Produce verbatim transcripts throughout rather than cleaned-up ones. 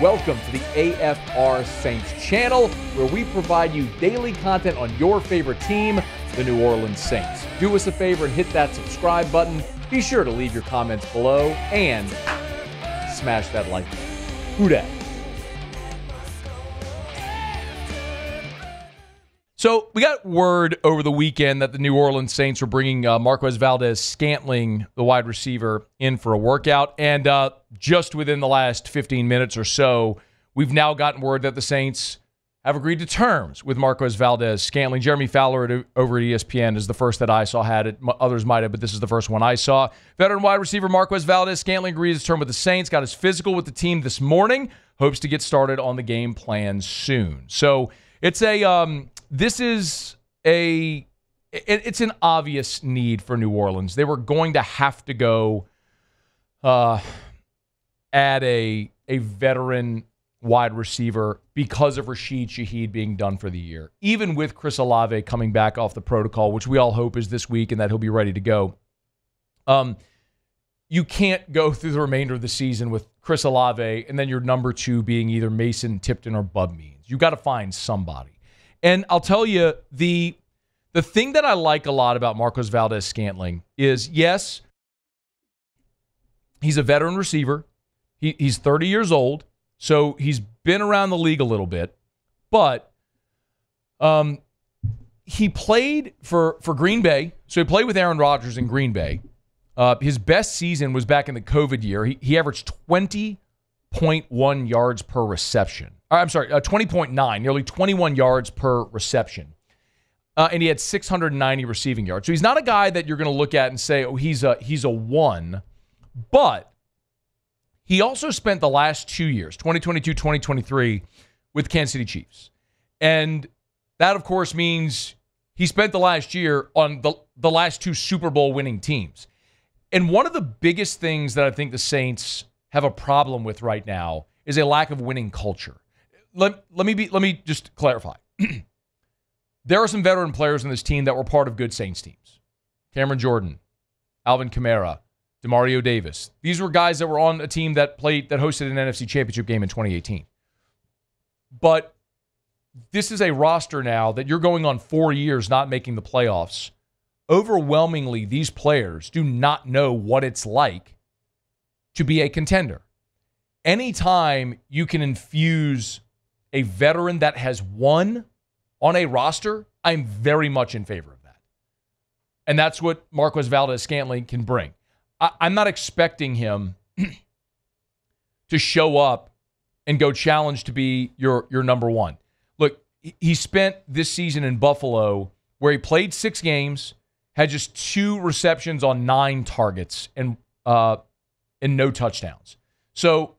Welcome to the A F R Saints channel, where we provide you daily content on your favorite team, the New Orleans Saints. Do us a favor and hit that subscribe button. Be sure to leave your comments below and smash that like button. Who dat? So we got word over the weekend that the New Orleans Saints were bringing uh, Marquez Valdes-Scantling, the wide receiver, in for a workout. And uh, just within the last fifteen minutes or so, we've now gotten word that the Saints have agreed to terms with Marquez Valdes-Scantling. Jeremy Fowler at, over at E S P N is the first that I saw had it. Others might have, but this is the first one I saw. Veteran wide receiver Marquez Valdes-Scantling agreed to term with the Saints, got his physical with the team this morning, hopes to get started on the game plan soon. So it's a... Um, This is a, it's an obvious need for New Orleans. They were going to have to go uh, add a, a veteran wide receiver because of Rashid Shaheed being done for the year. Even with Chris Olave coming back off the protocol, which we all hope is this week and that he'll be ready to go, um, you can't go through the remainder of the season with Chris Olave and then your number two being either Mason Tipton or Bub Means. You've got to find somebody. And I'll tell you, the the thing that I like a lot about Marquez Valdes-Scantling is, yes, he's a veteran receiver. He, he's thirty years old, so he's been around the league a little bit. But um, he played for, for Green Bay, so he played with Aaron Rodgers in Green Bay. Uh, his best season was back in the COVID year. He, he averaged twenty point one yards per reception. I'm sorry, uh, twenty point nine, nearly twenty-one yards per reception. Uh, and he had six hundred ninety receiving yards. So he's not a guy that you're going to look at and say, oh, he's a, he's a one. But he also spent the last two years, twenty twenty-two, twenty twenty-three, with Kansas City Chiefs. And that, of course, means he spent the last year on the, the last two Super Bowl winning teams. And one of the biggest things that I think the Saints have a problem with right now is a lack of winning culture. Let, let me be. Let me just clarify. There are some veteran players in this team that were part of good Saints teams. Cameron Jordan, Alvin Kamara, DeMario Davis. These were guys that were on a team that played that hosted an N F C Championship game in twenty eighteen. But this is a roster now that you're going on four years not making the playoffs. Overwhelmingly, these players do not know what it's like to be a contender. Anytime you can infuse a veteran that has won on a roster, I'm very much in favor of that. And that's what Marquez Valdes-Scantling can bring. I, I'm not expecting him to show up and go challenge to be your, your number one. Look, he spent this season in Buffalo where he played six games, had just two receptions on nine targets and, uh, and no touchdowns. So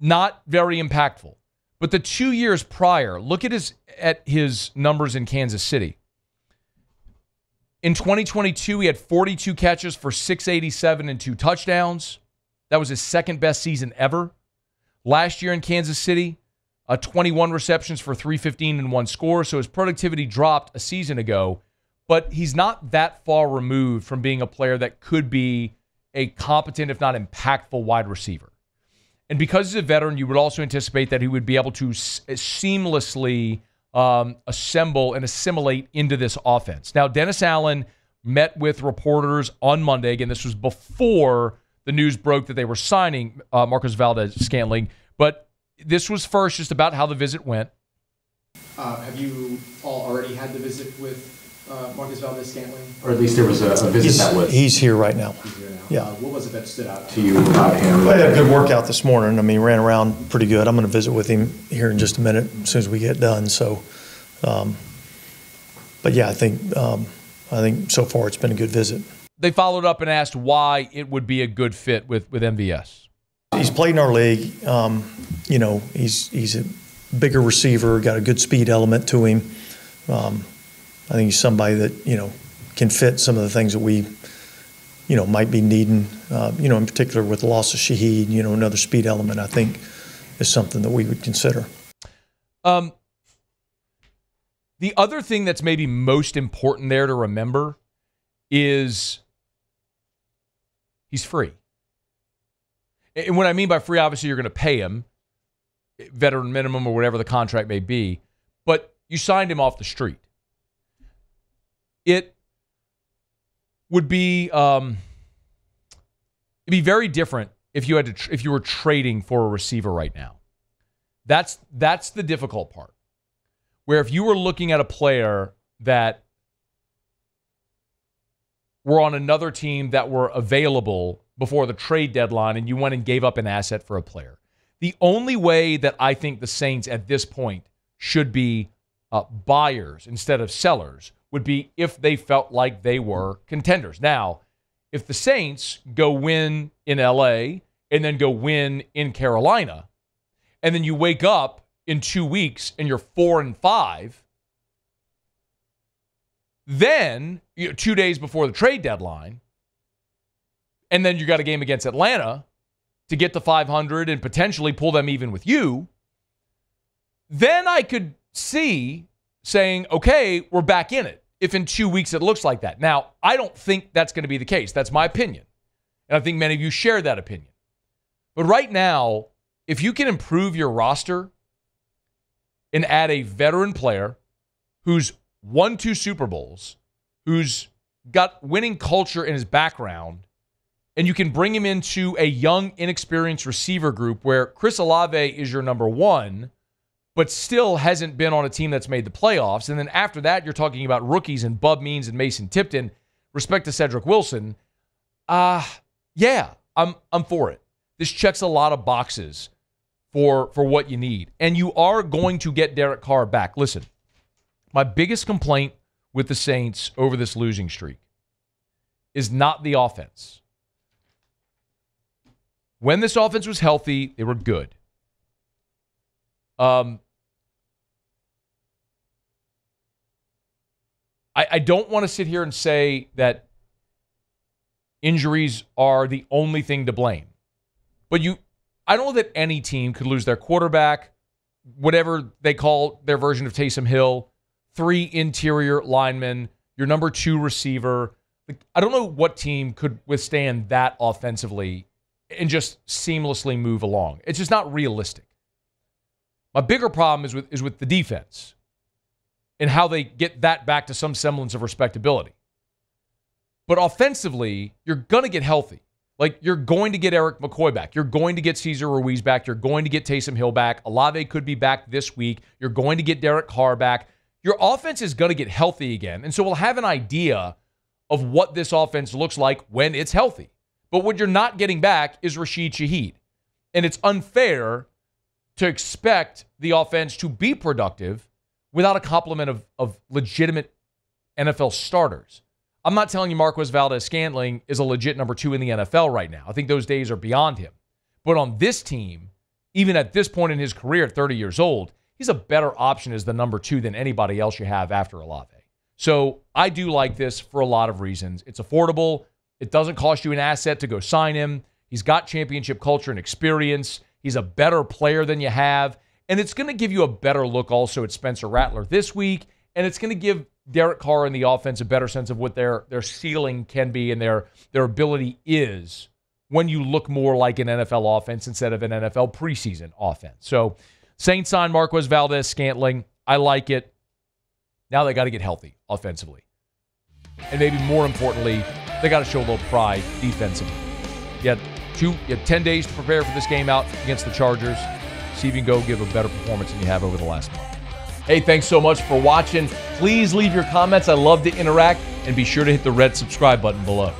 not very impactful. But the two years prior, look at his at his numbers in Kansas City. In twenty twenty-two, he had forty-two catches for six eighty-seven and two touchdowns. That was his second best season ever. Last year in Kansas City, uh, twenty-one receptions for three fifteen and one score. So his productivity dropped a season ago. But he's not that far removed from being a player that could be a competent, if not impactful, wide receiver. And because he's a veteran, you would also anticipate that he would be able to seamlessly um, assemble and assimilate into this offense. Now, Dennis Allen met with reporters on Monday. Again, this was before the news broke that they were signing uh, Marquez Valdes-Scantling. But this was first just about how the visit went. Uh, have you all already had the visit with uh, Marquez Valdes-Scantling? Or at least there was a, a visit he's, that was... He's here right now. He's here now. Yeah. Uh, what was it that stood out to you about him? I had a good workout this morning. I mean, ran around pretty good. I'm going to visit with him here in just a minute as soon as we get done. So, um, but yeah, I think um, I think so far it's been a good visit. They followed up and asked why it would be a good fit with with M V S. He's played in our league. Um, you know, he's he's a bigger receiver, got a good speed element to him. Um, I think he's somebody that you know can fit some of the things that we. You know, might be needing, uh, you know, in particular with the loss of Shaheed, you know, another speed element, I think, is something that we would consider. Um, the other thing that's maybe most important there to remember is he's free. And what I mean by free, obviously, you're going to pay him. veteran minimum or whatever the contract may be, but you signed him off the street. It would be um, it'd be very different if you had to tr if you were trading for a receiver right now. That's that's the difficult part. Where if you were looking at a player that were on another team that were available before the trade deadline and you went and gave up an asset for a player. The only way that I think the Saints at this point should be uh, buyers instead of sellers would be if they felt like they were contenders. Now, if the Saints go win in L A and then go win in Carolina, and then you wake up in two weeks and you're four and five, then you know, two days before the trade deadline, and then you got a game against Atlanta to get to five hundred and potentially pull them even with you, then I could see saying, okay, we're back in it, if in two weeks it looks like that. Now, I don't think that's going to be the case. That's my opinion. And I think many of you share that opinion. But right now, if you can improve your roster and add a veteran player who's won two Super Bowls, who's got winning culture in his background, and you can bring him into a young, inexperienced receiver group where Chris Olave is your number one, but still hasn't been on a team that's made the playoffs. And then after that, you're talking about rookies and Bub Means and Mason Tipton, respect to Cedric Wilson. Uh, yeah, I'm I'm for it. This checks a lot of boxes for, for what you need. And you are going to get Derek Carr back. Listen, my biggest complaint with the Saints over this losing streak is not the offense. When this offense was healthy, they were good. Um, I, I don't want to sit here and say that injuries are the only thing to blame. But you, I don't know that any team could lose their quarterback, whatever they call their version of Taysom Hill, three interior linemen, your number two receiver. I don't know what team could withstand that offensively and just seamlessly move along. It's just not realistic. My bigger problem is with, is with the defense and how they get that back to some semblance of respectability. But offensively, you're going to get healthy. Like, you're going to get Erik McCoy back. You're going to get Cesar Ruiz back. You're going to get Taysom Hill back. Olave could be back this week. You're going to get Derek Carr back. Your offense is going to get healthy again. And so we'll have an idea of what this offense looks like when it's healthy. But what you're not getting back is Rashid Shaheed. And it's unfair to expect the offense to be productive without a complement of, of legitimate N F L starters. I'm not telling you Marquez Valdes-Scantling is a legit number two in the N F L right now. I think those days are beyond him. But on this team, even at this point in his career at thirty years old, he's a better option as the number two than anybody else you have after Olave. So I do like this for a lot of reasons. It's affordable. It doesn't cost you an asset to go sign him. He's got championship culture and experience. He's a better player than you have. And it's going to give you a better look also at Spencer Rattler this week. And it's going to give Derek Carr and the offense a better sense of what their, their ceiling can be and their, their ability is when you look more like an N F L offense instead of an N F L preseason offense. So Saints signed Marquez Valdes-Scantling. I like it. Now they got to get healthy offensively. And maybe more importantly, they got to show a little pride defensively. Yeah. Two, you have ten days to prepare for this game out against the Chargers. See if you can go give a better performance than you have over the last month. Hey, thanks so much for watching. Please leave your comments. I love to interact. And be sure to hit the red subscribe button below.